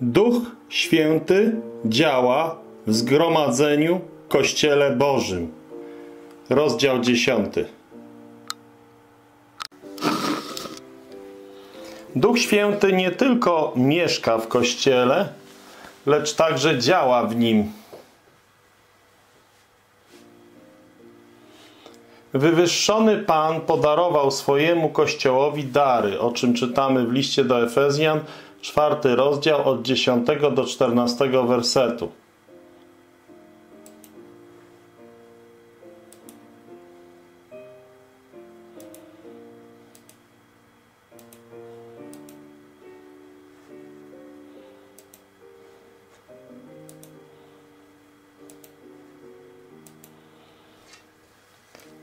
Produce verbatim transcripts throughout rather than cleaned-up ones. Duch Święty działa w zgromadzeniu Kościele Bożym. Rozdział dziesiąty. Duch Święty nie tylko mieszka w Kościele, lecz także działa w nim. Wywyższony Pan podarował swojemu Kościołowi dary, o czym czytamy w liście do Efezjan, czwarty rozdział, od dziesiątego do czternastego wersetu.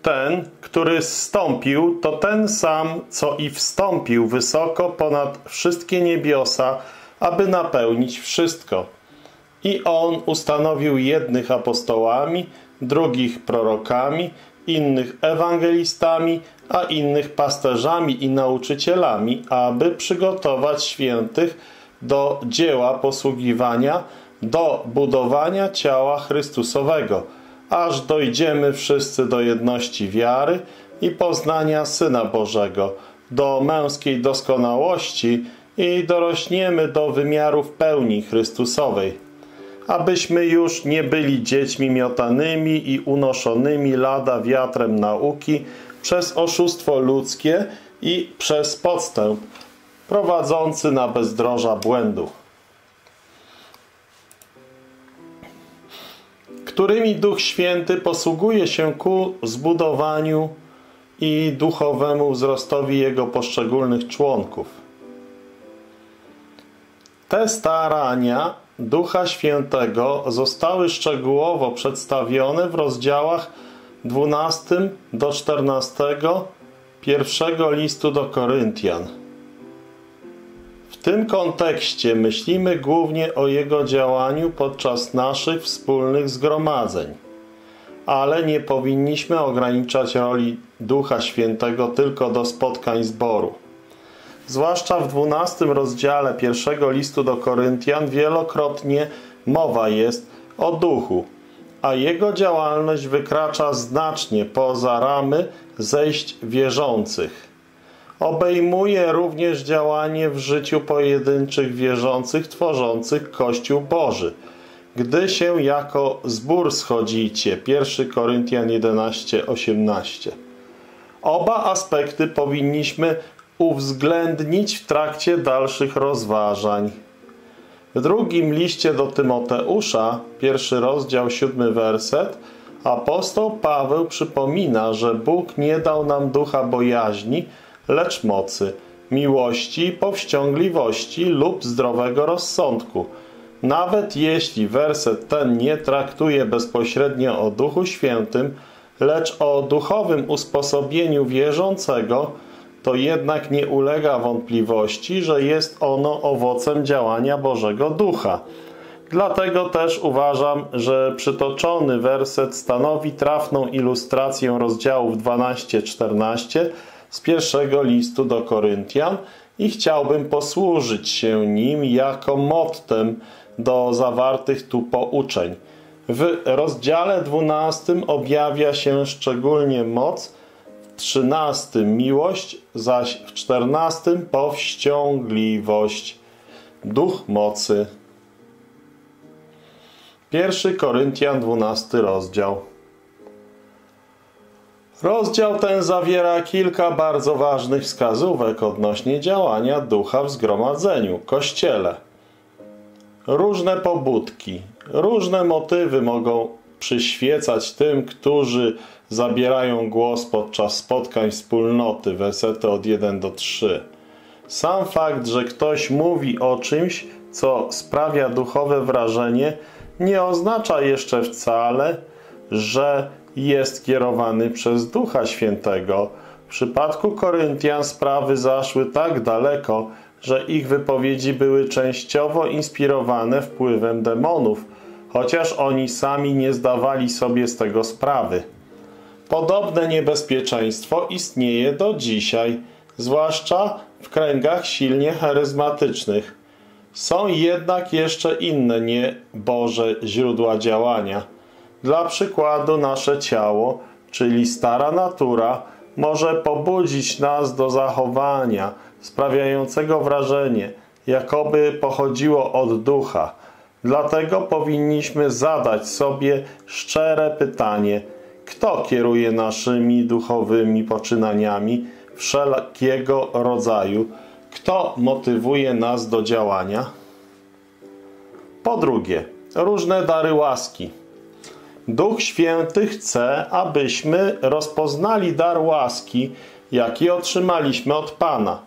Ten, który zstąpił, to ten sam, co i wstąpił wysoko ponad wszystkie niebiosa, aby napełnić wszystko. I On ustanowił jednych apostołami, drugich prorokami, innych ewangelistami, a innych pasterzami i nauczycielami, aby przygotować świętych do dzieła posługiwania, do budowania ciała Chrystusowego, aż dojdziemy wszyscy do jedności wiary i poznania Syna Bożego, do męskiej doskonałości i dorośniemy do wymiarów pełni Chrystusowej, abyśmy już nie byli dziećmi miotanymi i unoszonymi lada wiatrem nauki przez oszustwo ludzkie i przez podstęp prowadzący na bezdroża błędu, którymi Duch Święty posługuje się ku zbudowaniu i duchowemu wzrostowi Jego poszczególnych członków. Te starania Ducha Świętego zostały szczegółowo przedstawione w rozdziałach dwunastym do czternastego pierwszego listu do Koryntian. W tym kontekście myślimy głównie o Jego działaniu podczas naszych wspólnych zgromadzeń, ale nie powinniśmy ograniczać roli Ducha Świętego tylko do spotkań zboru. Zwłaszcza w dwunastym rozdziale pierwszego listu do Koryntian wielokrotnie mowa jest o Duchu, a Jego działalność wykracza znacznie poza ramy zejść wierzących. Obejmuje również działanie w życiu pojedynczych wierzących tworzących Kościół Boży. Gdy się jako zbór schodzicie, pierwszy Koryntian jedenaście, osiemnaście. Oba aspekty powinniśmy uwzględnić w trakcie dalszych rozważań. W drugim liście do Tymoteusza, pierwszy rozdział, siódmy werset, apostoł Paweł przypomina, że Bóg nie dał nam ducha bojaźni, lecz mocy, miłości, powściągliwości lub zdrowego rozsądku. Nawet jeśli werset ten nie traktuje bezpośrednio o Duchu Świętym, lecz o duchowym usposobieniu wierzącego, to jednak nie ulega wątpliwości, że jest ono owocem działania Bożego Ducha. Dlatego też uważam, że przytoczony werset stanowi trafną ilustrację rozdziałów dwanaście czternaście, z pierwszego listu do Koryntian i chciałbym posłużyć się nim jako mottem do zawartych tu pouczeń. W rozdziale dwunastym objawia się szczególnie moc, w trzynastym miłość, zaś w czternastym powściągliwość, duch mocy. pierwszy Koryntian, dwunasty rozdział. Rozdział ten zawiera kilka bardzo ważnych wskazówek odnośnie działania ducha w zgromadzeniu, kościele. Różne pobudki, różne motywy mogą przyświecać tym, którzy zabierają głos podczas spotkań wspólnoty, wersety od pierwszego do trzeciego. Sam fakt, że ktoś mówi o czymś, co sprawia duchowe wrażenie, nie oznacza jeszcze wcale, że jest kierowany przez Ducha Świętego. W przypadku Koryntian sprawy zaszły tak daleko, że ich wypowiedzi były częściowo inspirowane wpływem demonów, chociaż oni sami nie zdawali sobie z tego sprawy. Podobne niebezpieczeństwo istnieje do dzisiaj, zwłaszcza w kręgach silnie charyzmatycznych. Są jednak jeszcze inne nieboże źródła działania. Dla przykładu nasze ciało, czyli stara natura, może pobudzić nas do zachowania sprawiającego wrażenie, jakoby pochodziło od ducha. Dlatego powinniśmy zadać sobie szczere pytanie, kto kieruje naszymi duchowymi poczynaniami wszelkiego rodzaju, kto motywuje nas do działania? Po drugie, różne dary łaski. Duch Święty chce, abyśmy rozpoznali dar łaski, jaki otrzymaliśmy od Pana.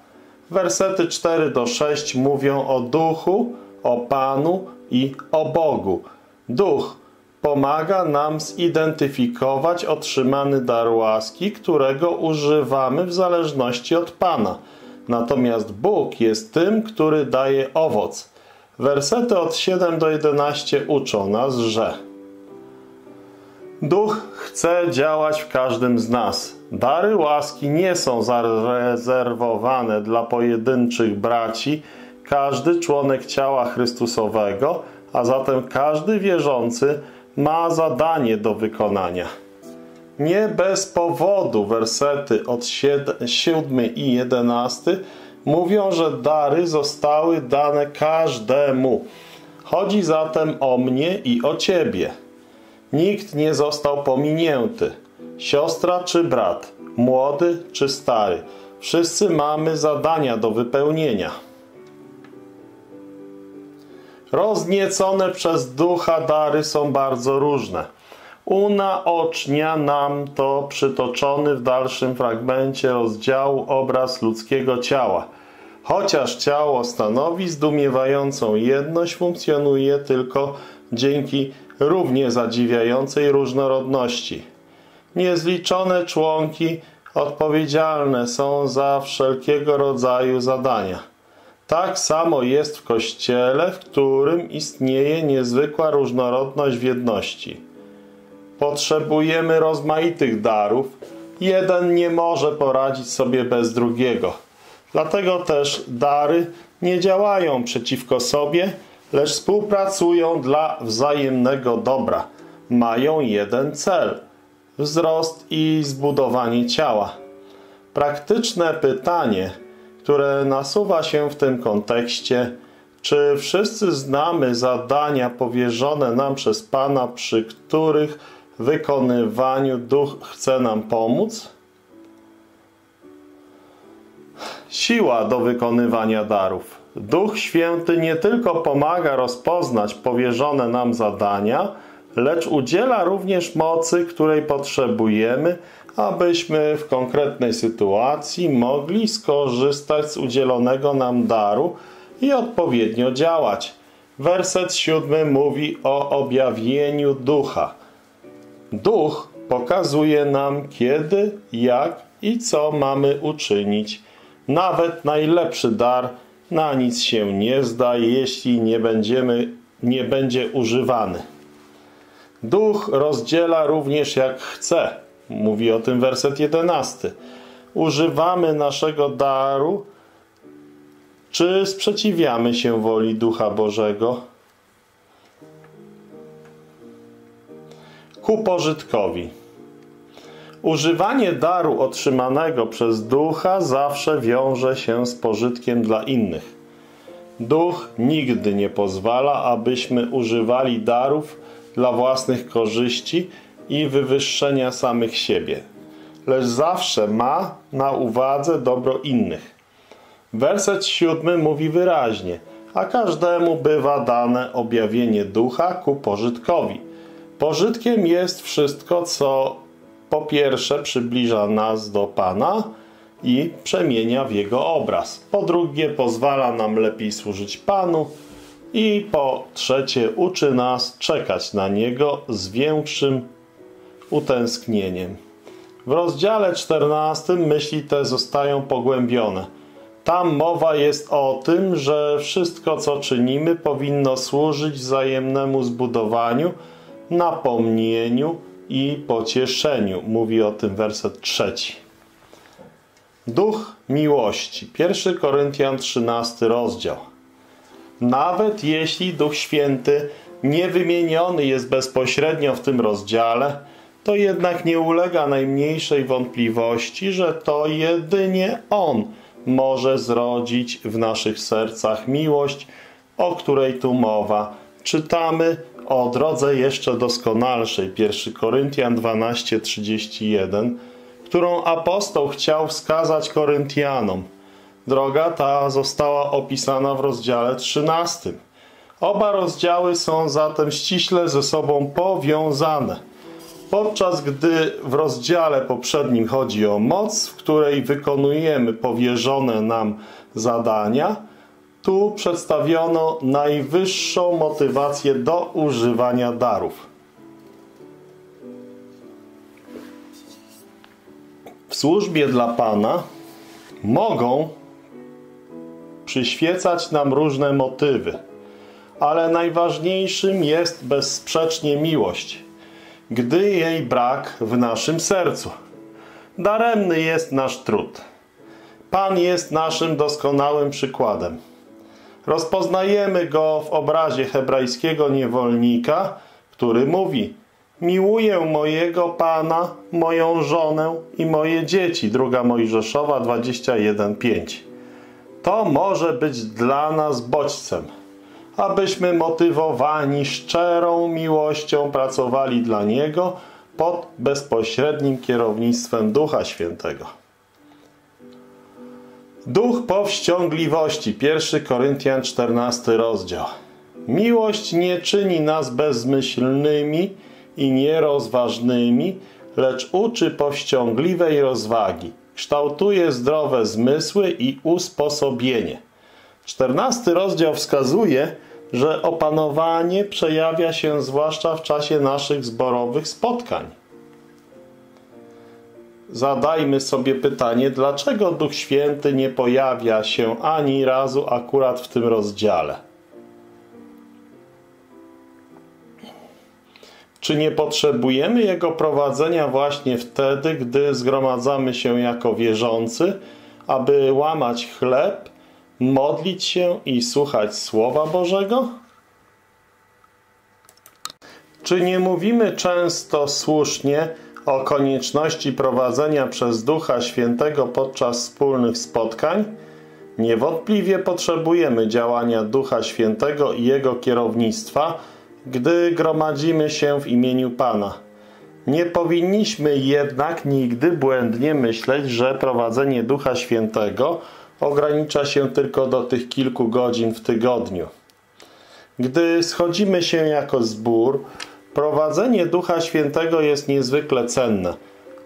Wersety cztery do sześciu mówią o Duchu, o Panu i o Bogu. Duch pomaga nam zidentyfikować otrzymany dar łaski, którego używamy w zależności od Pana. Natomiast Bóg jest tym, który daje owoc. Wersety od siódmego do jedenastego uczą nas, że Duch chce działać w każdym z nas. Dary łaski nie są zarezerwowane dla pojedynczych braci, każdy członek ciała Chrystusowego, a zatem każdy wierzący ma zadanie do wykonania. Nie bez powodu wersety od siódmego i jedenastego mówią, że dary zostały dane każdemu. Chodzi zatem o mnie i o ciebie. Nikt nie został pominięty. Siostra czy brat, młody czy stary. Wszyscy mamy zadania do wypełnienia. Rozniecone przez Ducha dary są bardzo różne. Unaocznia nam to przytoczony w dalszym fragmencie rozdziału obraz ludzkiego ciała. Chociaż ciało stanowi zdumiewającą jedność, funkcjonuje tylko dzięki równie zadziwiającej różnorodności. Niezliczone członki odpowiedzialne są za wszelkiego rodzaju zadania. Tak samo jest w Kościele, w którym istnieje niezwykła różnorodność w jedności. Potrzebujemy rozmaitych darów. Jeden nie może poradzić sobie bez drugiego. Dlatego też dary nie działają przeciwko sobie, lecz współpracują dla wzajemnego dobra. Mają jeden cel – wzrost i zbudowanie ciała. Praktyczne pytanie, które nasuwa się w tym kontekście, czy wszyscy znamy zadania powierzone nam przez Pana, przy których wykonywaniu Duch chce nam pomóc? Siła do wykonywania darów. Duch Święty nie tylko pomaga rozpoznać powierzone nam zadania, lecz udziela również mocy, której potrzebujemy, abyśmy w konkretnej sytuacji mogli skorzystać z udzielonego nam daru i odpowiednio działać. Werset siódmy mówi o objawieniu Ducha. Duch pokazuje nam kiedy, jak i co mamy uczynić. Nawet najlepszy dar na nic się nie zda, jeśli nie, będziemy, nie będzie używany. Duch rozdziela również jak chce. Mówi o tym werset jedenasty. Używamy naszego daru, czy sprzeciwiamy się woli Ducha Bożego? Ku pożytkowi. Używanie daru otrzymanego przez Ducha zawsze wiąże się z pożytkiem dla innych. Duch nigdy nie pozwala, abyśmy używali darów dla własnych korzyści i wywyższenia samych siebie, lecz zawsze ma na uwadze dobro innych. Werset siódmy mówi wyraźnie, a każdemu bywa dane objawienie Ducha ku pożytkowi. Pożytkiem jest wszystko, co po pierwsze przybliża nas do Pana i przemienia w Jego obraz. Po drugie pozwala nam lepiej służyć Panu i po trzecie uczy nas czekać na Niego z większym utęsknieniem. W rozdziale czternastym myśli te zostają pogłębione. Tam mowa jest o tym, że wszystko, co czynimy, powinno służyć wzajemnemu zbudowaniu, napomnieniu i pocieszeniu. Mówi o tym werset trzeci. Duch miłości. pierwszy Koryntian trzynasty rozdział. nawet jeśli Duch Święty nie wymieniony jest bezpośrednio w tym rozdziale, to jednak nie ulega najmniejszej wątpliwości, że to jedynie On może zrodzić w naszych sercach miłość, o której tu mowa. Czytamy o drodze jeszcze doskonalszej, pierwszy Koryntian dwanaście, trzydzieści jeden, którą apostoł chciał wskazać Koryntianom. Droga ta została opisana w rozdziale trzynastym. Oba rozdziały są zatem ściśle ze sobą powiązane. Podczas gdy w rozdziale poprzednim chodzi o moc, w której wykonujemy powierzone nam zadania, tu przedstawiono najwyższą motywację do używania darów. W służbie dla Pana mogą przyświecać nam różne motywy, ale najważniejszym jest bezsprzecznie miłość, gdy jej brak w naszym sercu. Daremny jest nasz trud. Pan jest naszym doskonałym przykładem. Rozpoznajemy go w obrazie hebrajskiego niewolnika, który mówi: miłuję mojego Pana, moją żonę i moje dzieci. druga Mojżeszowa dwadzieścia jeden, pięć. To może być dla nas bodźcem, abyśmy motywowani szczerą miłością pracowali dla Niego pod bezpośrednim kierownictwem Ducha Świętego. Duch powściągliwości, pierwszy Koryntian czternasty rozdział. Miłość nie czyni nas bezmyślnymi i nierozważnymi, lecz uczy powściągliwej rozwagi, kształtuje zdrowe zmysły i usposobienie. czternasty rozdział wskazuje, że opanowanie przejawia się zwłaszcza w czasie naszych zborowych spotkań. Zadajmy sobie pytanie, dlaczego Duch Święty nie pojawia się ani razu akurat w tym rozdziale? Czy nie potrzebujemy Jego prowadzenia właśnie wtedy, gdy zgromadzamy się jako wierzący, aby łamać chleb, modlić się i słuchać Słowa Bożego? Czy nie mówimy często słusznie o konieczności prowadzenia przez Ducha Świętego podczas wspólnych spotkań? Niewątpliwie potrzebujemy działania Ducha Świętego i Jego kierownictwa, gdy gromadzimy się w imieniu Pana. Nie powinniśmy jednak nigdy błędnie myśleć, że prowadzenie Ducha Świętego ogranicza się tylko do tych kilku godzin w tygodniu. Gdy schodzimy się jako zbór, prowadzenie Ducha Świętego jest niezwykle cenne,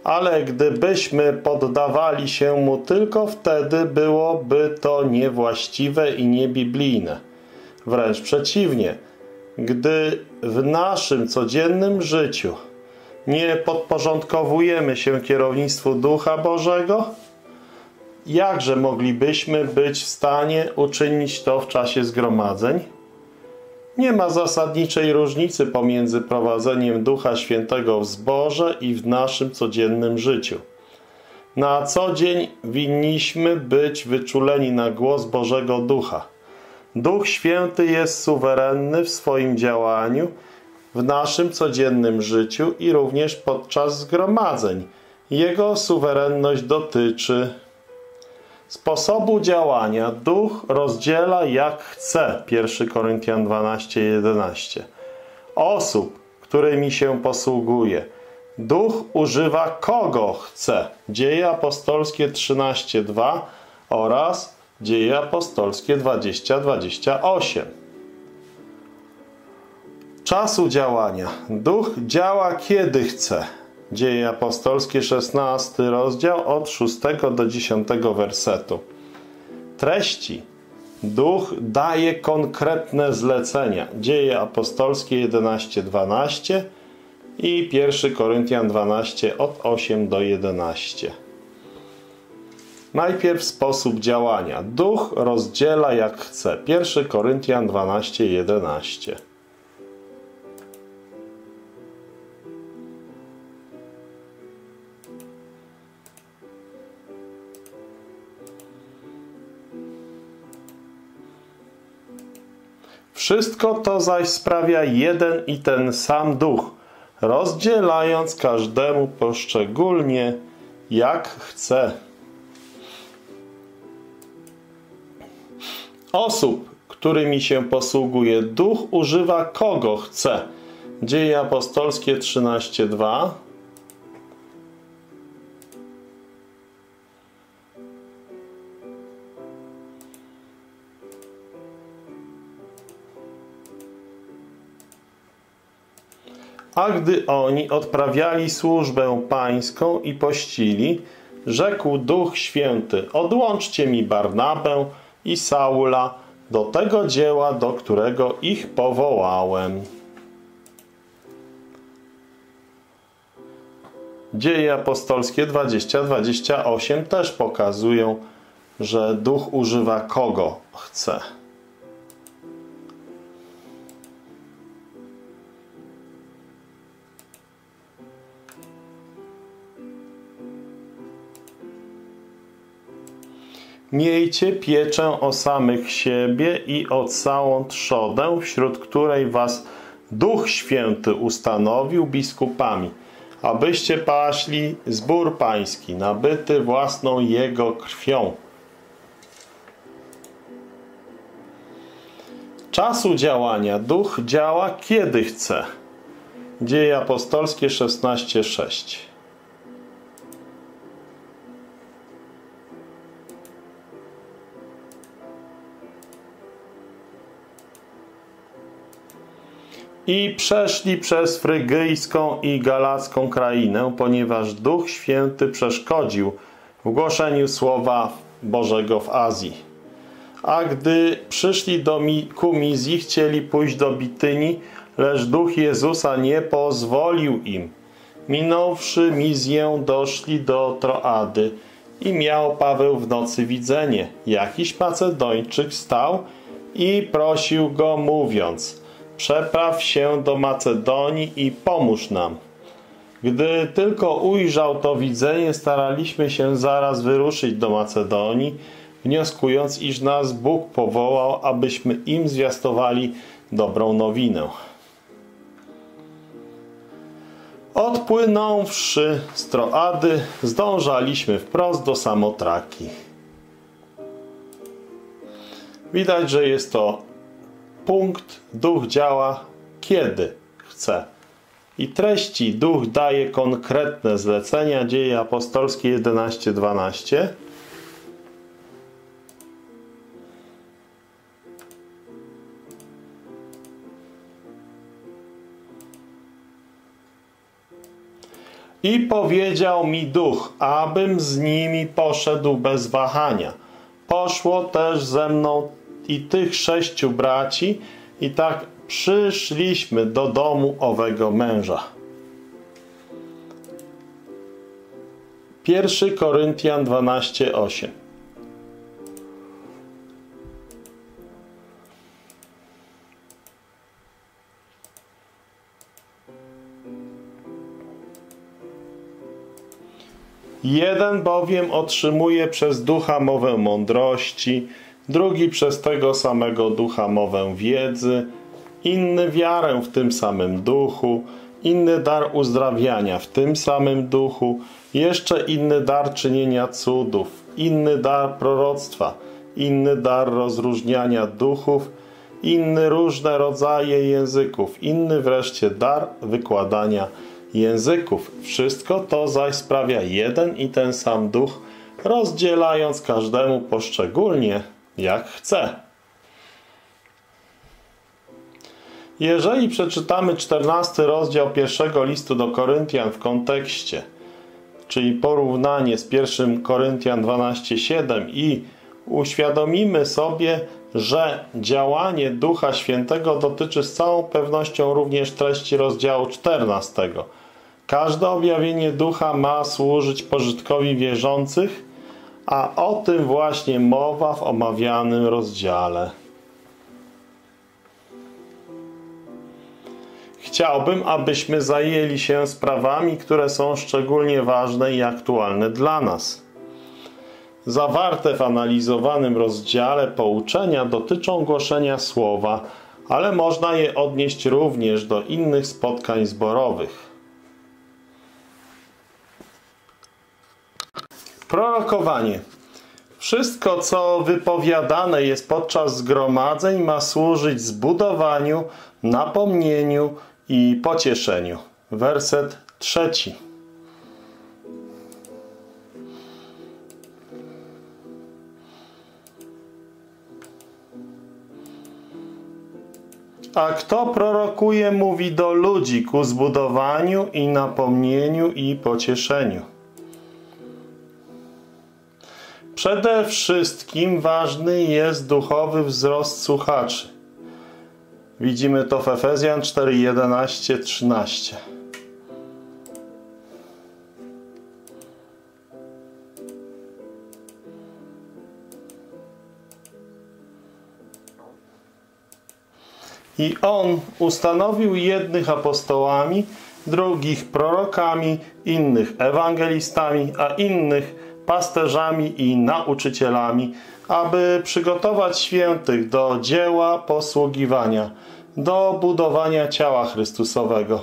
ale gdybyśmy poddawali się Mu tylko wtedy, byłoby to niewłaściwe i niebiblijne. Wręcz przeciwnie, gdy w naszym codziennym życiu nie podporządkowujemy się kierownictwu Ducha Bożego, jakże moglibyśmy być w stanie uczynić to w czasie zgromadzeń? Nie ma zasadniczej różnicy pomiędzy prowadzeniem Ducha Świętego w zborze i w naszym codziennym życiu. Na co dzień winniśmy być wyczuleni na głos Bożego Ducha. Duch Święty jest suwerenny w swoim działaniu, w naszym codziennym życiu i również podczas zgromadzeń. Jego suwerenność dotyczy sposobu działania. Duch rozdziela jak chce, pierwszy Koryntian dwanaście, jedenaście. Osób, którymi się posługuje. Duch używa kogo chce, Dzieje Apostolskie trzynaście, dwa oraz Dzieje Apostolskie dwadzieścia, dwadzieścia osiem. Czasu działania. Duch działa kiedy chce. Dzieje Apostolskie szesnasty rozdział od szóstego do dziesiątego wersetu. Treści. Duch daje konkretne zlecenia. Dzieje Apostolskie jedenaście, dwanaście i pierwszy Koryntian dwanaście od ósmego do jedenastego. Najpierw sposób działania. Duch rozdziela jak chce. pierwszy Koryntian dwanaście, jedenaście. Wszystko to zaś sprawia jeden i ten sam Duch, rozdzielając każdemu poszczególnie, jak chce. Osób, którymi się posługuje Duch, używa kogo chce. Dzieje apostolskie trzynaście dwa. A gdy oni odprawiali służbę pańską i pościli, rzekł Duch Święty, odłączcie mi Barnabę i Saula do tego dzieła, do którego ich powołałem. Dzieje apostolskie dwadzieścia dwadzieścia osiem też pokazują, że Duch używa kogo chce. Miejcie pieczę o samych siebie i o całą trzodę, wśród której was Duch Święty ustanowił biskupami, abyście paśli zbór pański, nabyty własną jego krwią. Czasu działania. Duch działa kiedy chce. Dzieje apostolskie szesnaście sześć. I przeszli przez frygijską i galacką krainę, ponieważ Duch Święty przeszkodził w głoszeniu Słowa Bożego w Azji. A gdy przyszli do Kumizji, chcieli pójść do Bityni, lecz Duch Jezusa nie pozwolił im. Minąwszy Mizję, doszli do Troady i miał Paweł w nocy widzenie. Jakiś Macedończyk stał i prosił go, mówiąc, przepraw się do Macedonii i pomóż nam. Gdy tylko ujrzał to widzenie, staraliśmy się zaraz wyruszyć do Macedonii, wnioskując, iż nas Bóg powołał, abyśmy im zwiastowali dobrą nowinę. Odpłynąwszy z Troady, zdążaliśmy wprost do Samotraki. Widać, że jest to punkt, Duch działa kiedy chce. I treści, Duch daje konkretne zlecenia. Dzieje apostolskie jedenaście dwanaście. I powiedział mi Duch, abym z nimi poszedł bez wahania. Poszło też ze mną i tych sześciu braci, i tak przyszliśmy do domu owego męża. Pierwszy Koryntian dwanaście osiem. Jeden bowiem otrzymuje przez Ducha mowę mądrości, drugi przez tego samego Ducha mowę wiedzy, inny wiarę w tym samym Duchu, inny dar uzdrawiania w tym samym Duchu, jeszcze inny dar czynienia cudów, inny dar proroctwa, inny dar rozróżniania duchów, inny różne rodzaje języków, inny wreszcie dar wykładania języków. Wszystko to zaś sprawia jeden i ten sam Duch, rozdzielając każdemu poszczególnie, jak chce. Jeżeli przeczytamy czternasty rozdział pierwszego listu do Koryntian w kontekście, czyli porównanie z pierwszym Koryntian dwanaście siedem, i uświadomimy sobie, że działanie Ducha Świętego dotyczy z całą pewnością również treści rozdziału czternastego. Każde objawienie Ducha ma służyć pożytkowi wierzących, a o tym właśnie mowa w omawianym rozdziale. Chciałbym, abyśmy zajęli się sprawami, które są szczególnie ważne i aktualne dla nas. Zawarte w analizowanym rozdziale pouczenia dotyczą głoszenia słowa, ale można je odnieść również do innych spotkań zborowych. Prorokowanie. Wszystko, co wypowiadane jest podczas zgromadzeń, ma służyć zbudowaniu, napomnieniu i pocieszeniu. Werset trzeci. A kto prorokuje, mówi do ludzi ku zbudowaniu i napomnieniu i pocieszeniu. Przede wszystkim ważny jest duchowy wzrost słuchaczy. Widzimy to w Efezjan cztery, jedenaście, trzynaście. I on ustanowił jednych apostołami, drugich prorokami, innych ewangelistami, a innych pasterzami i nauczycielami, aby przygotować świętych do dzieła posługiwania, do budowania ciała Chrystusowego,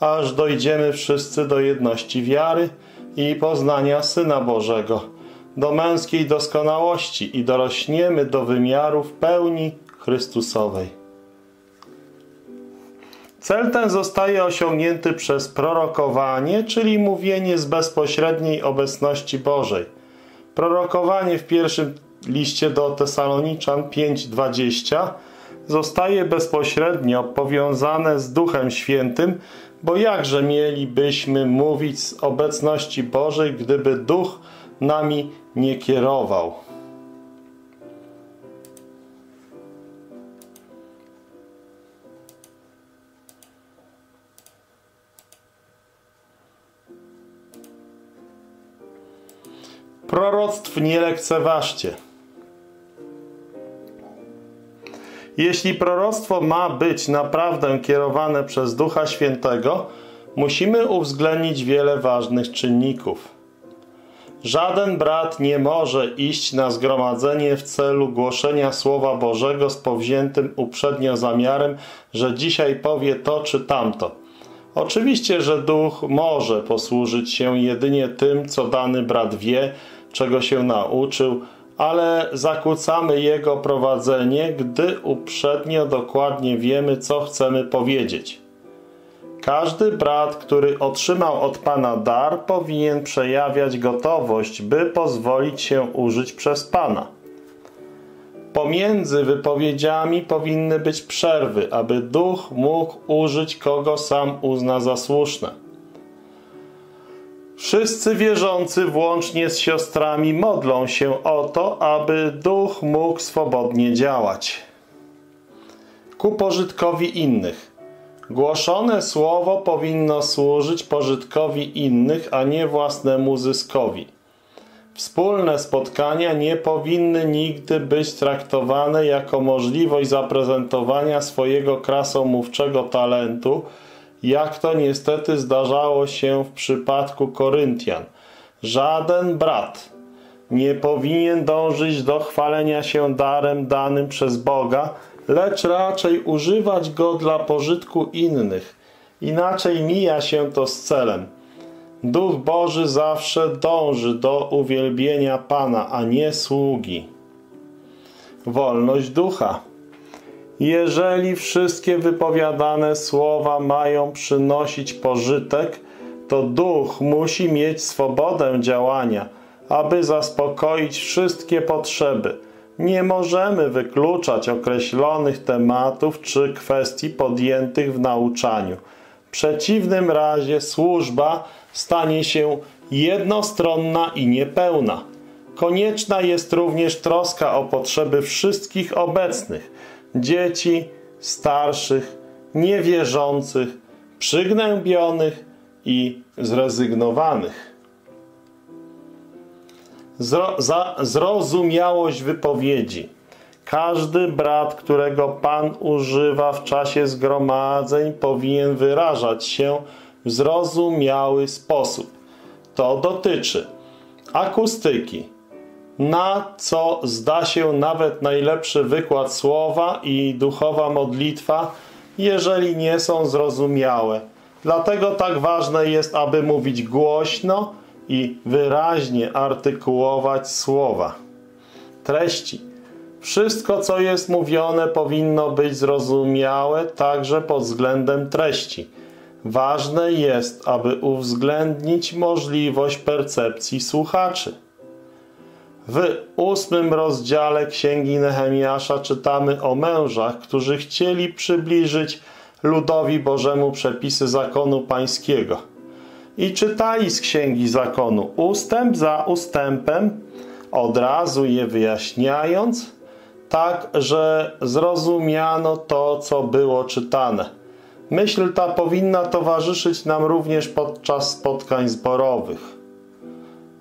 aż dojdziemy wszyscy do jedności wiary i poznania Syna Bożego, do męskiej doskonałości i dorośniemy do wymiarów pełni Chrystusowej. Cel ten zostaje osiągnięty przez prorokowanie, czyli mówienie z bezpośredniej obecności Bożej. Prorokowanie w pierwszym liście do Tesaloniczan pięć, dwadzieścia zostaje bezpośrednio powiązane z Duchem Świętym, bo jakże mielibyśmy mówić z obecności Bożej, gdyby Duch nami nie kierował. Proroctw nie lekceważcie. Jeśli proroctwo ma być naprawdę kierowane przez Ducha Świętego, musimy uwzględnić wiele ważnych czynników. Żaden brat nie może iść na zgromadzenie w celu głoszenia Słowa Bożego z powziętym uprzednio zamiarem, że dzisiaj powie to czy tamto. Oczywiście, że Duch może posłużyć się jedynie tym, co dany brat wie, czego się nauczył, ale zakłócamy jego prowadzenie, gdy uprzednio dokładnie wiemy, co chcemy powiedzieć. Każdy brat, który otrzymał od Pana dar, powinien przejawiać gotowość, by pozwolić się użyć przez Pana. Pomiędzy wypowiedziami powinny być przerwy, aby Duch mógł użyć, kogo sam uzna za słuszne. Wszyscy wierzący, włącznie z siostrami, modlą się o to, aby Duch mógł swobodnie działać. Ku pożytkowi innych. Głoszone słowo powinno służyć pożytkowi innych, a nie własnemu zyskowi. Wspólne spotkania nie powinny nigdy być traktowane jako możliwość zaprezentowania swojego krasomówczego talentu, jak to niestety zdarzało się w przypadku Koryntian. Żaden brat nie powinien dążyć do chwalenia się darem danym przez Boga, lecz raczej używać go dla pożytku innych. Inaczej mija się to z celem. Duch Boży zawsze dąży do uwielbienia Pana, a nie sługi. Wolność ducha. Jeżeli wszystkie wypowiadane słowa mają przynosić pożytek, to duch musi mieć swobodę działania, aby zaspokoić wszystkie potrzeby. Nie możemy wykluczać określonych tematów czy kwestii podjętych w nauczaniu. W przeciwnym razie służba stanie się jednostronna i niepełna. Konieczna jest również troska o potrzeby wszystkich obecnych, dzieci, starszych, niewierzących, przygnębionych i zrezygnowanych. Zro- za- zrozumiałość wypowiedzi. Każdy brat, którego Pan używa w czasie zgromadzeń, powinien wyrażać się w zrozumiały sposób. To dotyczy akustyki, na co zda się nawet najlepszy wykład słowa i duchowa modlitwa, jeżeli nie są zrozumiałe. Dlatego tak ważne jest, aby mówić głośno i wyraźnie artykułować słowa. Treści. Wszystko, co jest mówione, powinno być zrozumiałe także pod względem treści. Ważne jest, aby uwzględnić możliwość percepcji słuchaczy. W ósmym rozdziale Księgi Nehemiasza czytamy o mężach, którzy chcieli przybliżyć ludowi Bożemu przepisy zakonu pańskiego. I czytali z Księgi Zakonu ustęp za ustępem, od razu je wyjaśniając, tak, że zrozumiano to, co było czytane. Myśl ta powinna towarzyszyć nam również podczas spotkań zborowych.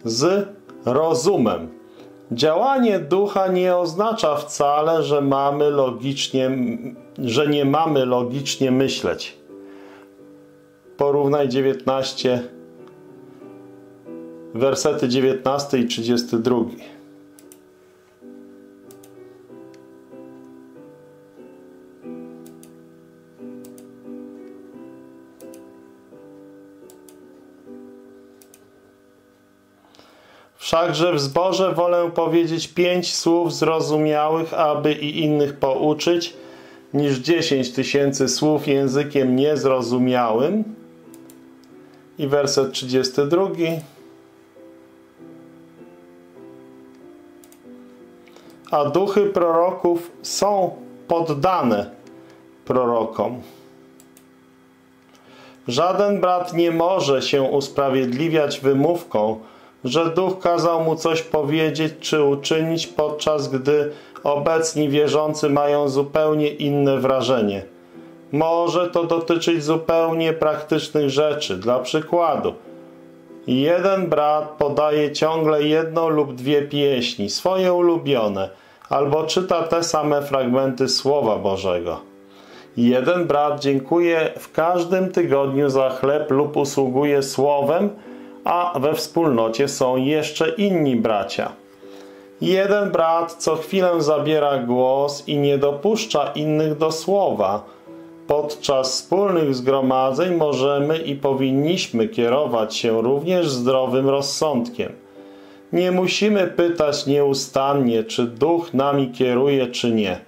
Z rozumem. Działanie ducha nie oznacza wcale, że mamy logicznie, że nie mamy logicznie myśleć. Porównaj dziewiętnaście, wersety dziewiętnasty i trzydziesty drugi. Wszakże w zborze wolę powiedzieć pięć słów zrozumiałych, aby i innych pouczyć, niż dziesięć tysięcy słów językiem niezrozumiałym. I werset trzydziesty drugi. A duchy proroków są poddane prorokom. Żaden brat nie może się usprawiedliwiać wymówką, że duch kazał mu coś powiedzieć czy uczynić, podczas gdy obecni wierzący mają zupełnie inne wrażenie. Może to dotyczyć zupełnie praktycznych rzeczy. Dla przykładu, jeden brat podaje ciągle jedną lub dwie pieśni, swoje ulubione, albo czyta te same fragmenty Słowa Bożego. Jeden brat dziękuje w każdym tygodniu za chleb lub usługuje słowem, a we wspólnocie są jeszcze inni bracia. Jeden brat co chwilę zabiera głos i nie dopuszcza innych do słowa. Podczas wspólnych zgromadzeń możemy i powinniśmy kierować się również zdrowym rozsądkiem. Nie musimy pytać nieustannie, czy duch nami kieruje, czy nie.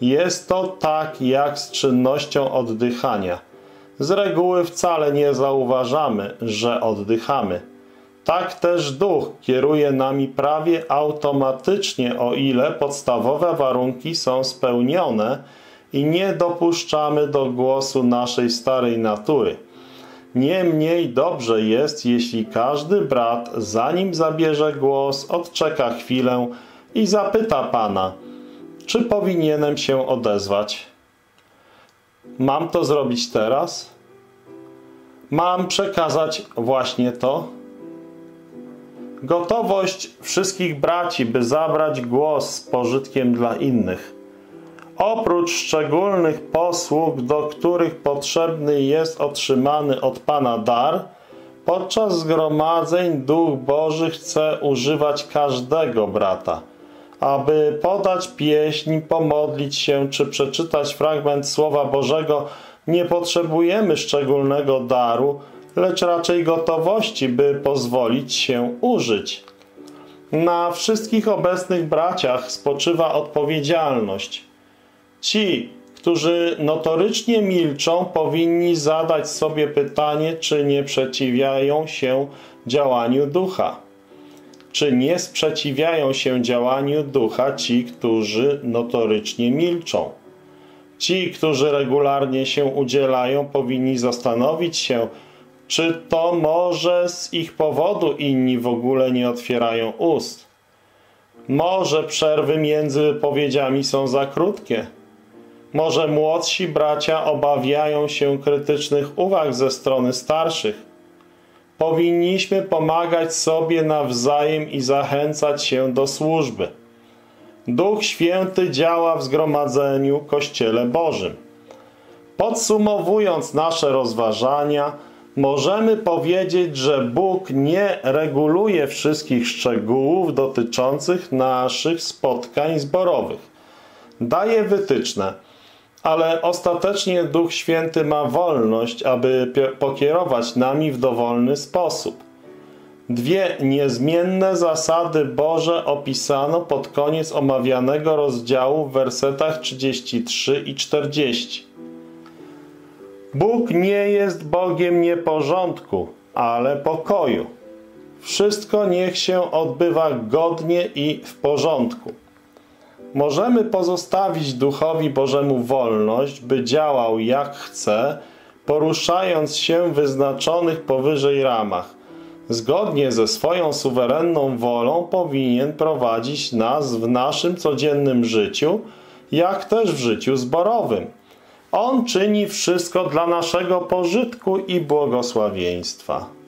Jest to tak jak z czynnością oddychania. Z reguły wcale nie zauważamy, że oddychamy. Tak też duch kieruje nami prawie automatycznie, o ile podstawowe warunki są spełnione i nie dopuszczamy do głosu naszej starej natury. Niemniej dobrze jest, jeśli każdy brat, zanim zabierze głos, odczeka chwilę i zapyta Pana, czy powinienem się odezwać. Mam to zrobić teraz? Mam przekazać właśnie to? Gotowość wszystkich braci, by zabrać głos z pożytkiem dla innych. Oprócz szczególnych posług, do których potrzebny jest otrzymany od Pana dar, podczas zgromadzeń Duch Boży chce używać każdego brata, aby podać pieśń, pomodlić się czy przeczytać fragment Słowa Bożego. Nie potrzebujemy szczególnego daru, lecz raczej gotowości, by pozwolić się użyć. Na wszystkich obecnych braciach spoczywa odpowiedzialność. Ci, którzy notorycznie milczą, powinni zadać sobie pytanie, czy nie przeciwiają się działaniu ducha. Czy nie sprzeciwiają się działaniu ducha ci, którzy notorycznie milczą? Ci, którzy regularnie się udzielają, powinni zastanowić się, czy to może z ich powodu inni w ogóle nie otwierają ust. Może przerwy między wypowiedziami są za krótkie. Może młodsi bracia obawiają się krytycznych uwag ze strony starszych. Powinniśmy pomagać sobie nawzajem i zachęcać się do służby. Duch Święty działa w zgromadzeniu Kościele Bożym. Podsumowując nasze rozważania, możemy powiedzieć, że Bóg nie reguluje wszystkich szczegółów dotyczących naszych spotkań zborowych. Daje wytyczne, ale ostatecznie Duch Święty ma wolność, aby pokierować nami w dowolny sposób. Dwie niezmienne zasady Boże opisano pod koniec omawianego rozdziału w wersetach trzydziestym trzecim i czterdziestym. Bóg nie jest Bogiem nieporządku, ale pokoju. Wszystko niech się odbywa godnie i w porządku. Możemy pozostawić Duchowi Bożemu wolność, by działał jak chce, poruszając się w wyznaczonych powyżej ramach. Zgodnie ze swoją suwerenną wolą powinien prowadzić nas w naszym codziennym życiu, jak też w życiu zborowym. On czyni wszystko dla naszego pożytku i błogosławieństwa.